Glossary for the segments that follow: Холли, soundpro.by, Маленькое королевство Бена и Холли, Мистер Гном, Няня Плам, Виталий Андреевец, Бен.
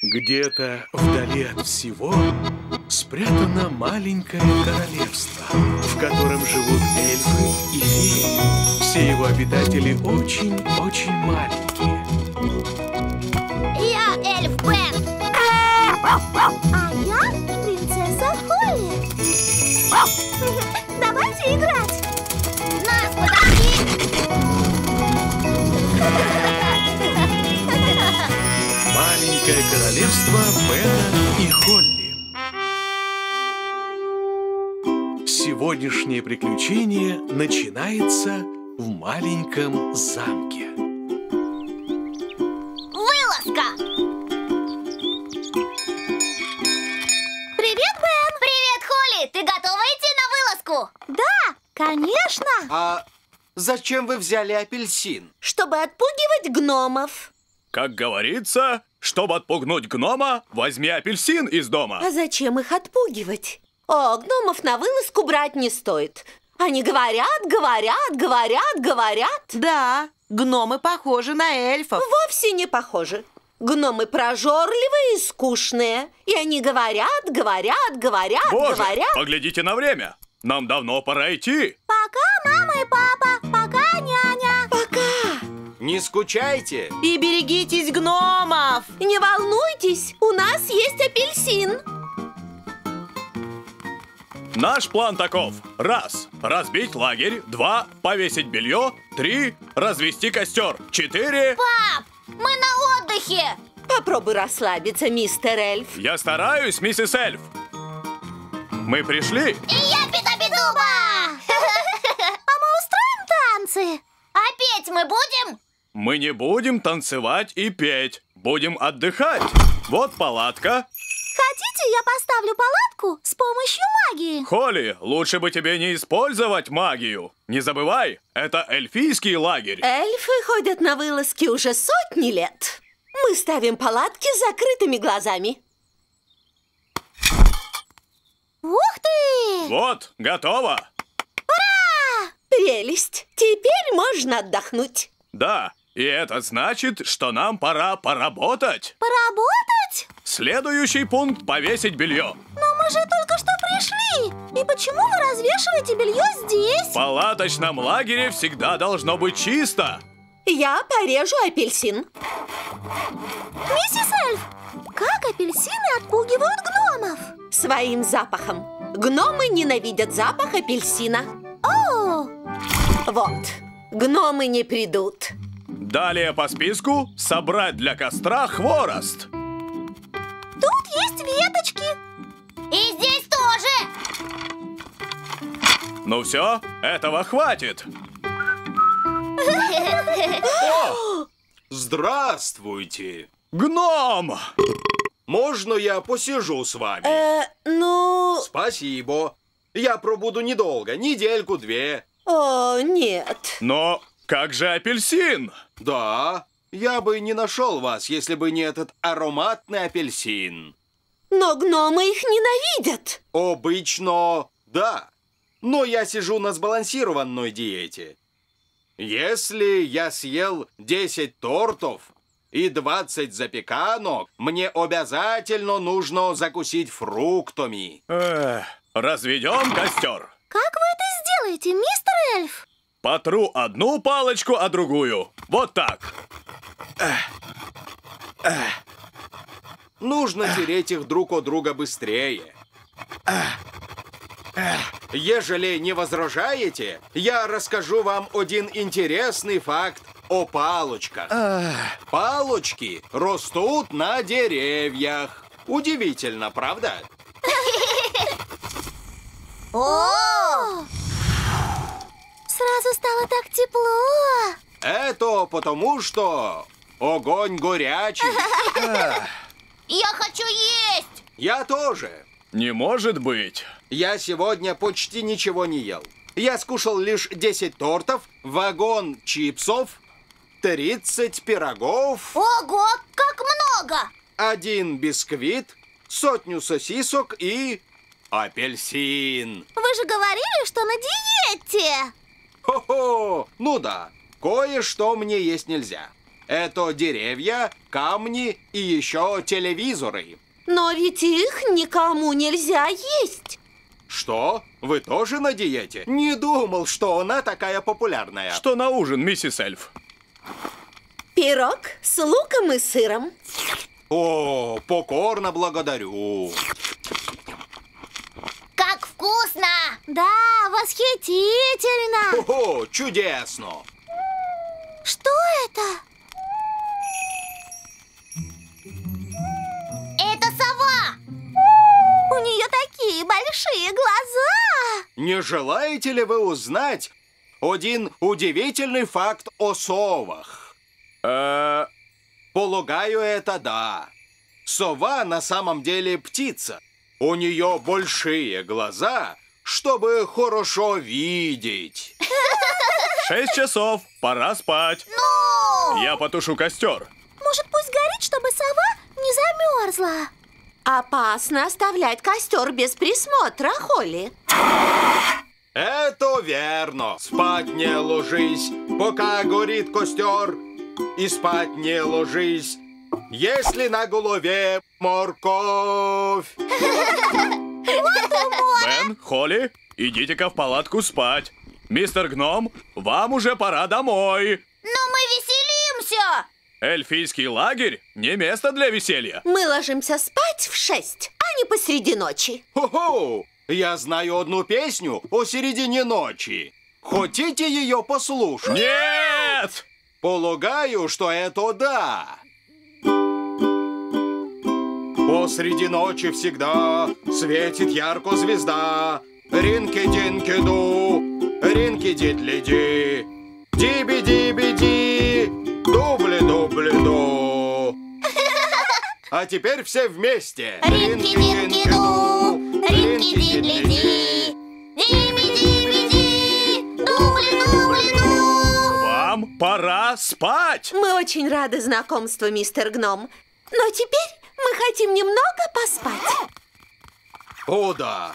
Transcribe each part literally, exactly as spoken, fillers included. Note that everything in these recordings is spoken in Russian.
Где-то вдали от всего спрятано маленькое королевство, в котором живут эльфы и феи. Все его обитатели очень-очень маленькие. Я эльф Бен. А я принцесса Холли. Давайте играть. Нас подожди! Маленькое королевство Бена и Холли. Сегодняшнее приключение начинается в маленьком замке. Вылазка! Привет, Бен! Привет, Холли! Ты готова идти на вылазку? Да, конечно! А зачем вы взяли апельсин? Чтобы отпугивать гномов. Как говорится, чтобы отпугнуть гнома, возьми апельсин из дома. А зачем их отпугивать? О, гномов на вылазку брать не стоит. Они говорят, говорят, говорят, говорят. Да, гномы похожи на эльфов. Вовсе не похожи. Гномы прожорливые и скучные. И они говорят, говорят, говорят, Боже, говорят. Поглядите на время. Нам давно пора идти. Пока, мама и папа. Пока, няня. Пока. Не скучайте. И берегитесь гномов. Не волнуйтесь, у нас есть апельсин. Наш план таков. Раз. Разбить лагерь. Два. Повесить белье. Три. Развести костер. Четыре. Пап, мы на отдыхе. Попробуй расслабиться, мистер Эльф. Я стараюсь, миссис Эльф. Мы пришли. И я пида-пидуба. А мы устроим танцы? А петь мы будем? Мы не будем танцевать и петь. Будем отдыхать. Вот палатка. Хотите, я поставлю палатку с помощью магии? Холли, лучше бы тебе не использовать магию. Не забывай, это эльфийский лагерь. Эльфы ходят на вылазки уже сотни лет. Мы ставим палатки с закрытыми глазами. Ух ты! Вот, готово. Прелесть! Теперь можно отдохнуть. Да, и это значит, что нам пора поработать. Поработать? Следующий пункт – повесить белье. Но мы же только что пришли. И почему вы развешиваете белье здесь? В палаточном лагере всегда должно быть чисто. Я порежу апельсин. Миссис Эльф, как апельсины отпугивают гномов? Своим запахом. Гномы ненавидят запах апельсина. О! Вот, гномы не придут. Далее по списку собрать для костра хворост. Тут есть веточки. И здесь тоже. Ну все, этого хватит. О! Здравствуйте. Гном! Можно я посижу с вами? Э, ну... Спасибо. Я пробуду недолго, недельку-две. О, нет. Но как же апельсин? Да, я бы не нашел вас, если бы не этот ароматный апельсин. Но гномы их ненавидят. Обычно, да. Но я сижу на сбалансированной диете. Если я съел десять тортов и двадцать запеканок, мне обязательно нужно закусить фруктами. Эх. Разведем костер. Как вы это сделаете, мистер Эльф? Потру одну палочку, а другую. Вот так. Эх. Эх. Нужно Эх. тереть их друг от друга быстрее. Эх. Эх. Ежели не возражаете, я расскажу вам один интересный факт о палочках. Эх. Палочки растут на деревьях. Удивительно, правда? О! Сразу стало так тепло. Это потому, что огонь горячий. Я хочу есть. Я тоже. Не может быть. Я сегодня почти ничего не ел. Я скушал лишь десять тортов, вагон чипсов, тридцать пирогов. Ого, как много! Один бисквит, сотню сосисок и... апельсин. Вы же говорили, что на диете. Хо-хо, ну да, кое-что мне есть нельзя. Это деревья, камни и еще телевизоры. Но ведь их никому нельзя есть. Что? Вы тоже на диете? Не думал, что она такая популярная. Что на ужин, миссис Эльф? Пирог с луком и сыром. О, покорно благодарю. Как вкусно! Да, восхитительно! О, чудесно! Что это? Это сова! У нее такие большие глаза! Не желаете ли вы узнать один удивительный факт о совах? Э-э... Полагаю, это да. Сова на самом деле птица. У нее большие глаза, чтобы хорошо видеть. Шесть часов, пора спать. Ну! Я потушу костер. Может, пусть горит, чтобы сова не замерзла. Опасно оставлять костер без присмотра, Холли. Это верно. Спать не ложись, пока горит костер. И спать не ложись, если на голове морковь. Бен, Холли, идите-ка в палатку спать. Мистер Гном, вам уже пора домой. Но мы веселимся. Эльфийский лагерь не место для веселья. Мы ложимся спать в шесть, а не посреди ночи. Хо-хо! Я знаю одну песню о середине ночи. Хотите ее послушать? Нет! Полагаю, что это да. Посреди ночи всегда светит ярко звезда. Ринки-динки-ду, ринки-дитли-ди, диби-диби-ди, дубли-дубли-ду. А теперь все вместе. Ринки-динки-ду, ринки-дитли-ди, диби-диби-ди, дубли-дубли-ду. Вам пора спать. Мы очень рады знакомству, мистер Гном. Но теперь мы хотим немного поспать. О, да.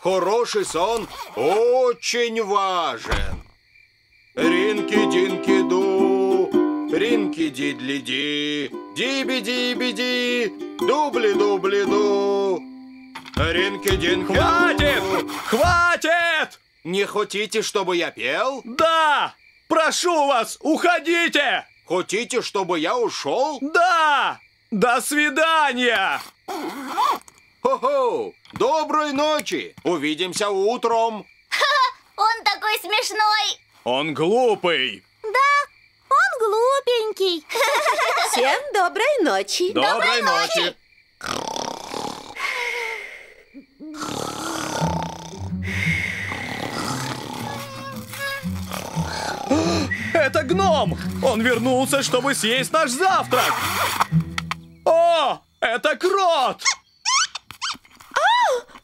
Хороший сон очень важен. Ринки-динки-ду, ринки-дидли-ди, диби-диби-ди, дубли-дубли-ду. Ринки-динки-ду. Хватит! Хватит! Не хотите, чтобы я пел? Да! Прошу вас, уходите! Хотите, чтобы я ушел? Да! До свидания! Хо-хо! Доброй ночи! Увидимся утром! Ха-ха! Он такой смешной! Он глупый! Да, он глупенький! Всем доброй ночи! Доброй ночи! Это гном! Он вернулся, чтобы съесть наш завтрак! О, это крот!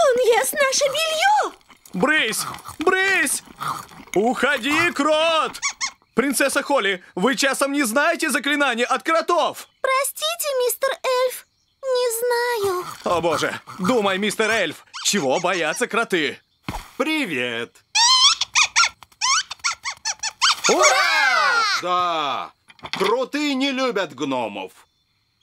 Он ест наше белье! Брысь! Брысь! Уходи, крот! Принцесса Холли, вы часом не знаете заклинание от кротов? Простите, мистер Эльф, не знаю. О боже, думай, мистер Эльф, чего боятся кроты? Привет! Ура! Да, кроты не любят гномов.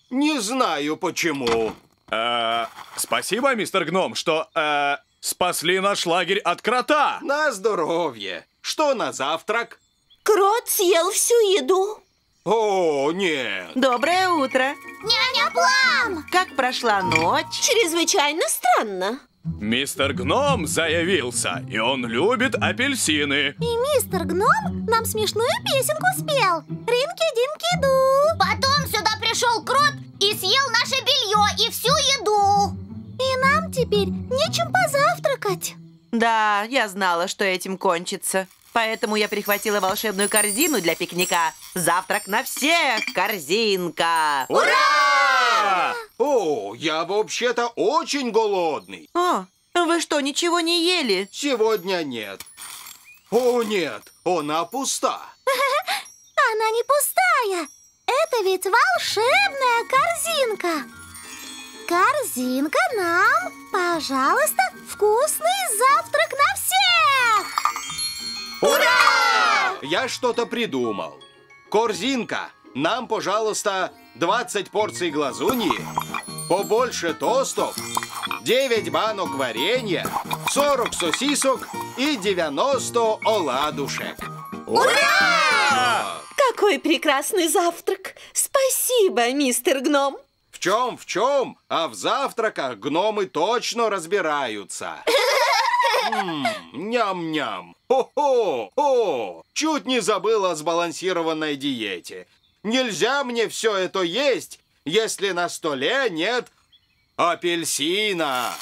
Не знаю почему. Э-э, спасибо, мистер Гном, что э, спасли наш лагерь от крота. На здоровье. Что на завтрак? Крот съел всю еду. О, нет. Доброе утро. Няня Плам! Как прошла ночь? Чрезвычайно странно. Мистер Гном заявился, и он любит апельсины. И мистер Гном нам смешную песенку спел. Ринки-динки-ду. Потом сюда пришел крот и съел наше белье и всю еду. И нам теперь нечем позавтракать. Да, я знала, что этим кончится. Поэтому я прихватила волшебную корзину для пикника. Завтрак на всех, корзинка. Ура! О, я вообще-то очень голодный. О, вы что, ничего не ели? Сегодня нет. О, нет, она пуста. Она не пустая. Это ведь волшебная корзинка. Корзинка нам, пожалуйста, вкусный завтрак на всех. Ура! Я что-то придумал. Корзинка Нам, пожалуйста, двадцать порций глазуни, побольше тостов, девять банок варенья, сорок сосисок и девяносто оладушек. Ура! Какой прекрасный завтрак! Спасибо, мистер Гном! В чем, в чем, а в завтраках гномы точно разбираются. Ням-ням. О-хо! О! Чуть не забыл о сбалансированной диете. Нельзя мне все это есть, если на столе нет апельсина.